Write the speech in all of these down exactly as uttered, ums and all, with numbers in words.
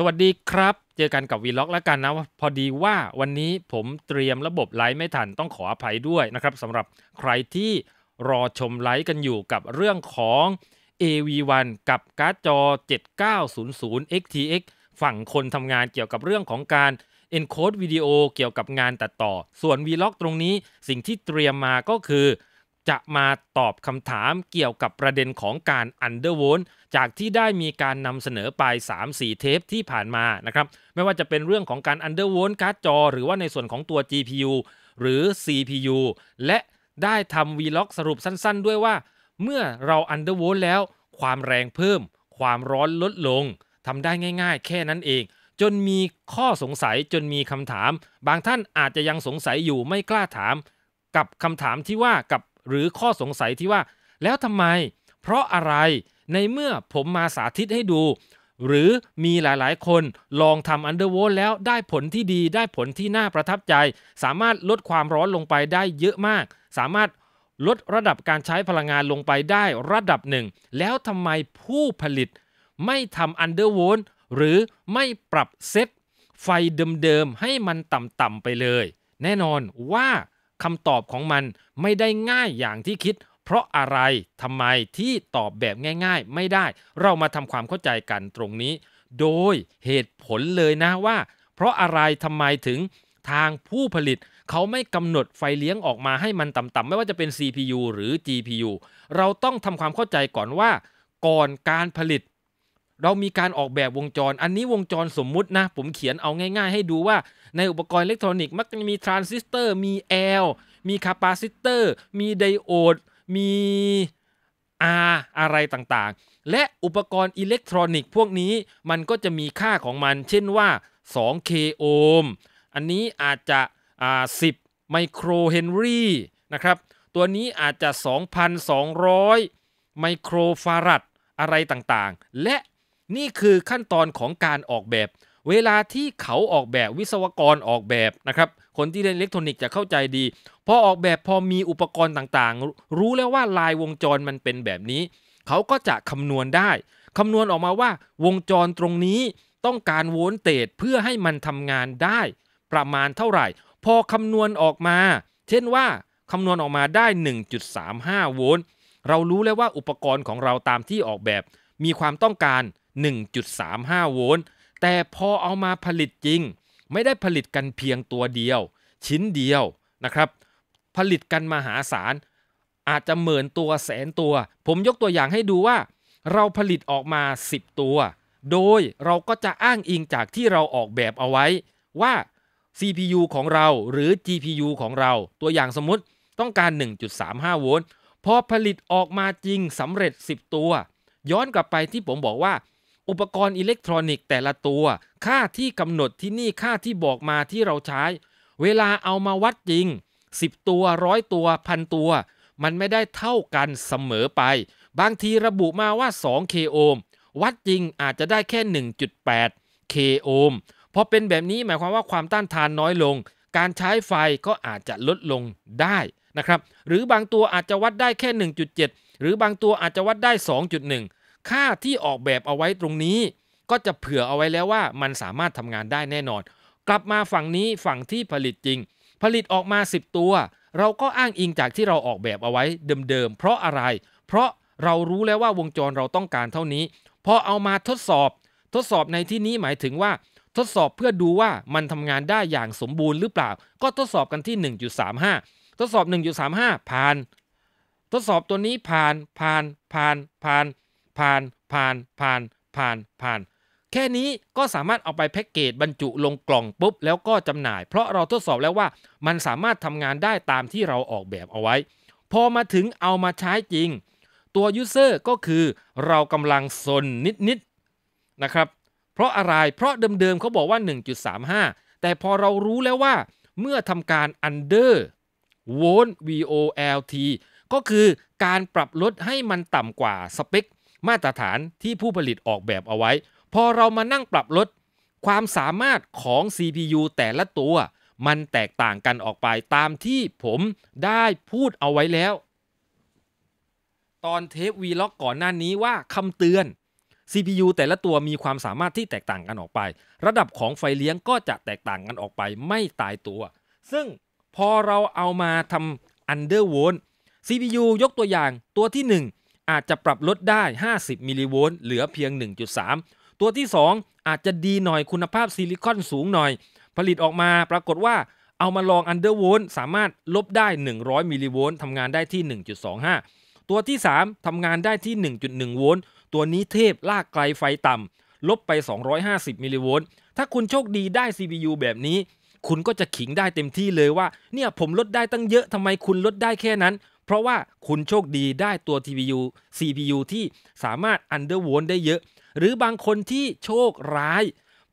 สวัสดีครับเจอกันกับวีล็อกแล้วกันนะพอดีว่าวันนี้ผมเตรียมระบบไลฟ์ไม่ทันต้องขออภัยด้วยนะครับสำหรับใครที่รอชมไลฟ์กันอยู่กับเรื่องของ เอ วี วัน กับการ์ดจอ เจ็ดเก้าศูนย์ศูนย์ เอ็กซ์ ที เอ็กซ์ ฝั่งคนทำงานเกี่ยวกับเรื่องของการ encode วิดีโอเกี่ยวกับงานตัดต่อส่วนวีล็อกตรงนี้สิ่งที่เตรียมมาก็คือจะมาตอบคำถามเกี่ยวกับประเด็นของการ Undervolt จากที่ได้มีการนำเสนอไป สามสี่ เทปที่ผ่านมานะครับไม่ว่าจะเป็นเรื่องของการ Undervolt การ์ดจอหรือว่าในส่วนของตัว จี พี ยู หรือ ซี พี ยู และได้ทำ Vlog สรุปสั้นๆด้วยว่าเมื่อเรา Undervolt แล้วความแรงเพิ่มความร้อนลดลงทำได้ง่ายๆแค่นั้นเองจนมีข้อสงสัยจนมีคำถามบางท่านอาจจะยังสงสัยอยู่ไม่กล้าถามกับคำถามที่ว่ากับหรือข้อสงสัยที่ว่าแล้วทำไมเพราะอะไรในเมื่อผมมาสาธิตให้ดูหรือมีหลายๆคนลองทำ Undervolt แล้วได้ผลที่ดีได้ผลที่น่าประทับใจสามารถลดความร้อนลงไปได้เยอะมากสามารถลดระดับการใช้พลังงานลงไปได้ระดับหนึ่งแล้วทำไมผู้ผลิตไม่ทำ Undervolt หรือไม่ปรับเซตไฟเดิมๆให้มันต่ำๆไปเลยแน่นอนว่าคำตอบของมันไม่ได้ง่ายอย่างที่คิดเพราะอะไรทำไมที่ตอบแบบง่ายๆไม่ได้เรามาทำความเข้าใจกันตรงนี้โดยเหตุผลเลยนะว่าเพราะอะไรทำไมถึงทางผู้ผลิตเขาไม่กำหนดไฟเลี้ยงออกมาให้มันต่ำๆไม่ว่าจะเป็น ซี พี ยู หรือ จี พี ยู เราต้องทำความเข้าใจก่อนว่าก่อนการผลิตเรามีการออกแบบวงจรอันนี้วงจรสมมุตินะผมเขียนเอาง่ายๆให้ดูว่าในอุปกรณ์อิเล็กทรอนิกส์มักจะมีทรานซิสเตอร์มีแอลมีคาปาซิเตอร์มีไดโอดมี R อะไรต่างๆและอุปกรณ์อิเล็กทรอนิกส์พวกนี้มันก็จะมีค่าของมันเช่นว่า สอง เค โอห์มอันนี้อาจจะอ่าสิบไมโครเฮนรี่นะครับตัวนี้อาจจะ สองพันสองร้อย ไมโครฟารัดอะไรต่างๆและนี่คือขั้นตอนของการออกแบบเวลาที่เขาออกแบบวิศวกรออกแบบนะครับคนที่เรียนอิเล็กทรอนิกส์จะเข้าใจดีพอออกแบบพอมีอุปกรณ์ต่างๆรู้แล้วว่าลายวงจรมันเป็นแบบนี้เขาก็จะคำนวณได้คำนวณออกมาว่าวงจรตรงนี้ต้องการโวลต์เตจเพื่อให้มันทำงานได้ประมาณเท่าไหร่พอคำนวณออกมาเช่นว่าคำนวณออกมาได้ หนึ่งจุดสามห้า โวลต์เรารู้แล้วว่าอุปกรณ์ของเราตามที่ออกแบบมีความต้องการหนึ่งจุดสามห้า โวลต์แต่พอเอามาผลิตจริงไม่ได้ผลิตกันเพียงตัวเดียวชิ้นเดียวนะครับผลิตกันมหาศาลอาจจะหมื่นตัวแสนตัวผมยกตัวอย่างให้ดูว่าเราผลิตออกมาสิบตัวโดยเราก็จะอ้างอิงจากที่เราออกแบบเอาไว้ว่า ซี พี ยู ของเราหรือ จี พี ยู ของเราตัวอย่างสมมุติต้องการ หนึ่งจุดสามห้า โวลต์พอผลิตออกมาจริงสำเร็จสิบตัวย้อนกลับไปที่ผมบอกว่าอุปกรณ์อิเล็กทรอนิกส์แต่ละตัวค่าที่กำหนดที่นี่ค่าที่บอกมาที่เราใช้เวลาเอามาวัดจริงสิบตัวหนึ่งร้อยตัวพันตัวมันไม่ได้เท่ากันเสมอไปบางทีระบุมาว่า สอง เค โอห์มวัดจริงอาจจะได้แค่ หนึ่งจุดแปด เค โอห์มพอเป็นแบบนี้หมายความว่าความต้านทานน้อยลงการใช้ไฟก็อาจจะลดลงได้นะครับหรือบางตัวอาจจะวัดได้แค่ หนึ่งจุดเจ็ด หรือบางตัวอาจจะวัดได้ สองจุดหนึ่งค่าที่ออกแบบเอาไว้ตรงนี้ก็จะเผื่อเอาไว้แล้วว่ามันสามารถทำงานได้แน่นอนกลับมาฝั่งนี้ฝั่งที่ผลิตจริงผลิตออกมาสิบตัวเราก็อ้างอิงจากที่เราออกแบบเอาไว้เดิมๆเพราะอะไรเพราะเรารู้แล้วว่าวงจรเราต้องการเท่านี้พอเอามาทดสอบทดสอบในที่นี้หมายถึงว่าทดสอบเพื่อดูว่ามันทำงานได้อย่างสมบูรณ์หรือเปล่าก็ทดสอบกันที่ หนึ่งจุดสามห้า ทดสอบ หนึ่งจุดสามห้า ผ่านทดสอบตัวนี้ผ่านผ่านผ่านผ่านผ่านผ่านผ่านผ่านผ่านแค่นี้ก็สามารถเอาไปแพ็กเกจบรรจุลงกล่องปุ๊บแล้วก็จำหน่ายเพราะเราทดสอบแล้วว่ามันสามารถทำงานได้ตามที่เราออกแบบเอาไว้พอมาถึงเอามาใช้จริงตัวยูเซอร์ก็คือเรากำลังซนนิดๆนะครับเพราะอะไรเพราะเดิมๆเขาบอกว่า หนึ่งจุดสามห้า แต่พอเรารู้แล้วว่าเมื่อทำการ Undervolt วี โอ แอล ที ก็คือการปรับลดให้มันต่ำกว่าสเปคมาตรฐานที่ผู้ผลิตออกแบบเอาไว้พอเรามานั่งปรับลดความสามารถของ ซี พี ยู แต่ละตัวมันแตกต่างกันออกไปตามที่ผมได้พูดเอาไว้แล้วตอนเทปวีล็อกก่อนหน้านี้ว่าคำเตือน ซี พี ยู แต่ละตัวมีความสามารถที่แตกต่างกันออกไประดับของไฟเลี้ยงก็จะแตกต่างกันออกไปไม่ตายตัวซึ่งพอเราเอามาทำ Undervolt ซี พี ยู ยกตัวอย่างตัวที่หนึ่งอาจจะปรับลดได้ห้าสิบมิลลิโวลต์เหลือเพียง หนึ่งจุดสาม ตัวที่สองอาจจะดีหน่อยคุณภาพซิลิคอนสูงหน่อยผลิตออกมาปรากฏว่าเอามาลอง Undervolt สามารถลบได้หนึ่งร้อยมิลลิโวลต์ทำงานได้ที่ หนึ่งจุดสองห้า ตัวที่สามทำงานได้ที่ หนึ่งจุดหนึ่ง โวลต์ตัวนี้เทพลากไกลไฟต่ำลบไปสองร้อยห้าสิบมิลลิโวลต์ถ้าคุณโชคดีได้ ซี พี ยู แบบนี้คุณก็จะขิงได้เต็มที่เลยว่าเนี่ยผมลดได้ตั้งเยอะทำไมคุณลดได้แค่นั้นเพราะว่าคุณโชคดีได้ตัว ที พี ยู ซี พี ยู ที่สามารถ Undervolt ได้เยอะหรือบางคนที่โชคร้าย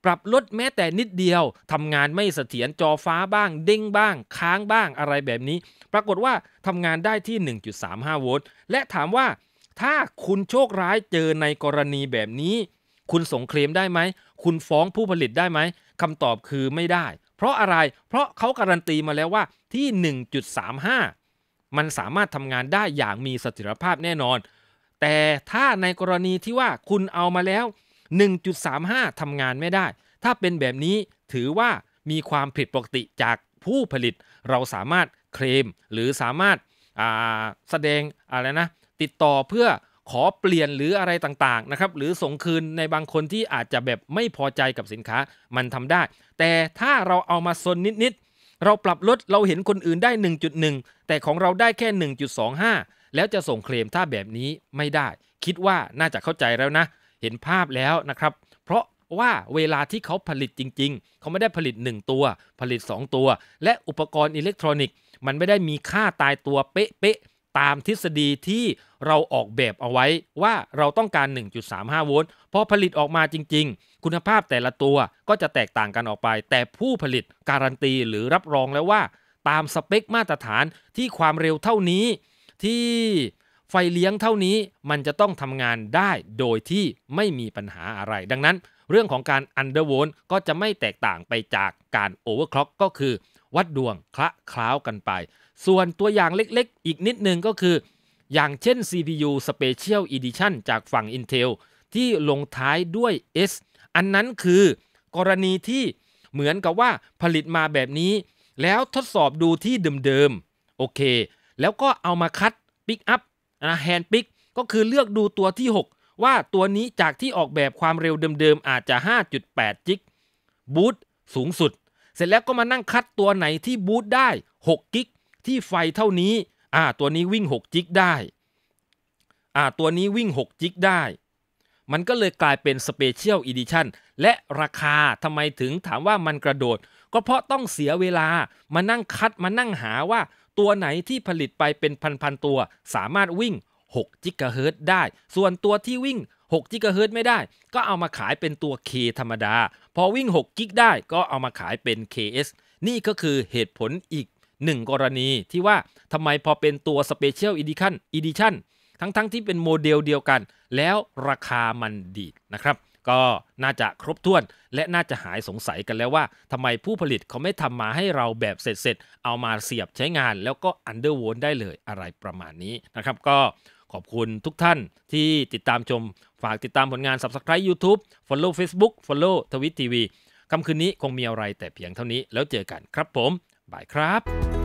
ปรับลดแม้แต่นิดเดียวทำงานไม่เสถียรจอฟ้าบ้างเด้งบ้างค้างบ้างอะไรแบบนี้ปรากฏว่าทำงานได้ที่ หนึ่งจุดสามห้า โวลต์และถามว่าถ้าคุณโชคร้ายเจอในกรณีแบบนี้คุณส่งเคลมได้ไหมคุณฟ้องผู้ผลิตได้ไหมคำตอบคือไม่ได้เพราะอะไรเพราะเขาการันตีมาแล้วว่าที่ หนึ่งจุดสามห้า มันสามารถทำงานได้อย่างมีเสถียรภาพแน่นอนแต่ถ้าในกรณีที่ว่าคุณเอามาแล้ว หนึ่งจุดสามห้า ทำงานไม่ได้ถ้าเป็นแบบนี้ถือว่ามีความผิดปกติจากผู้ผลิตเราสามารถเคลมหรือสามารถแสดงอะไรนะติดต่อเพื่อขอเปลี่ยนหรืออะไรต่างๆนะครับหรือส่งคืนในบางคนที่อาจจะแบบไม่พอใจกับสินค้ามันทำได้แต่ถ้าเราเอามาซนนิดๆเราปรับลดเราเห็นคนอื่นได้ หนึ่งจุดหนึ่ง แต่ของเราได้แค่ หนึ่งจุดสองห้า แล้วจะส่งเคลมถ้าแบบนี้ไม่ได้คิดว่าน่าจะเข้าใจแล้วนะเห็นภาพแล้วนะครับเพราะว่าเวลาที่เขาผลิตจริงๆเขาไม่ได้ผลิตหนึ่งตัวผลิตสองตัวและอุปกรณ์อิเล็กทรอนิกส์มันไม่ได้มีค่าตายตัวเป๊ะตามทฤษฎีที่เราออกแบบเอาไว้ว่าเราต้องการ หนึ่งจุดสามห้า โวลต์พอผลิตออกมาจริงๆคุณภาพแต่ละตัวก็จะแตกต่างกันออกไปแต่ผู้ผลิตการันตีหรือรับรองแล้วว่าตามสเปคมาตรฐานที่ความเร็วเท่านี้ที่ไฟเลี้ยงเท่านี้มันจะต้องทำงานได้โดยที่ไม่มีปัญหาอะไรดังนั้นเรื่องของการ Undervolt ก็จะไม่แตกต่างไปจากการ Overclock ก็คือวัดดวงคละเคล้ากันไปส่วนตัวอย่างเล็กๆอีกนิดนึงก็คืออย่างเช่น ซี พี ยู Special Edition จากฝั่ง Intel ที่ลงท้ายด้วย S อันนั้นคือกรณีที่เหมือนกับว่าผลิตมาแบบนี้แล้วทดสอบดูที่เดิมๆโอเคแล้วก็เอามาคัดปิกอัพนะแฮนด์ปิกก็คือเลือกดูตัวที่หกว่าตัวนี้จากที่ออกแบบความเร็วเดิมๆอาจจะ ห้าจุดแปด จิกบูตสูงสุดเสร็จแล้วก็มานั่งคัดตัวไหนที่บูตได้หกกิกที่ไฟเท่านี้อ่าตัวนี้วิ่งหกจิกได้อ่าตัวนี้วิ่งหกจิกได้มันก็เลยกลายเป็น Special Edition และราคาทำไมถึงถามว่ามันกระโดดก็เพราะต้องเสียเวลามานั่งคัดมานั่งหาว่าตัวไหนที่ผลิตไปเป็นพันๆตัวสามารถวิ่งหกจิกะเฮิรตซ์ได้ส่วนตัวที่วิ่งหกจิกะเฮิรตซ์ไม่ได้ก็เอามาขายเป็นตัว K ธรรมดาพอวิ่งหกกิกได้ก็เอามาขายเป็น เค เอส นี่ก็คือเหตุผลอีกหนึ่งกรณีที่ว่าทำไมพอเป็นตัว Special Edition Edition ทั้งๆ ท, ที่เป็นโมเดลเดียวกันแล้วราคามันดีดนะครับก็น่าจะครบถ้วนและน่าจะหายสงสัยกันแล้วว่าทำไมผู้ผลิตเขาไม่ทำมาให้เราแบบเสร็จๆเอามาเสียบใช้งานแล้วก็ Undervolt ได้เลยอะไรประมาณนี้นะครับก็ขอบคุณทุกท่านที่ติดตามชมฝากติดตามผลงาน Subscribe YouTube Follow Facebook Follow Twitch ที วี ค่ำคืนนี้คงมีอะไรแต่เพียงเท่านี้แล้วเจอกันครับผมบายครับ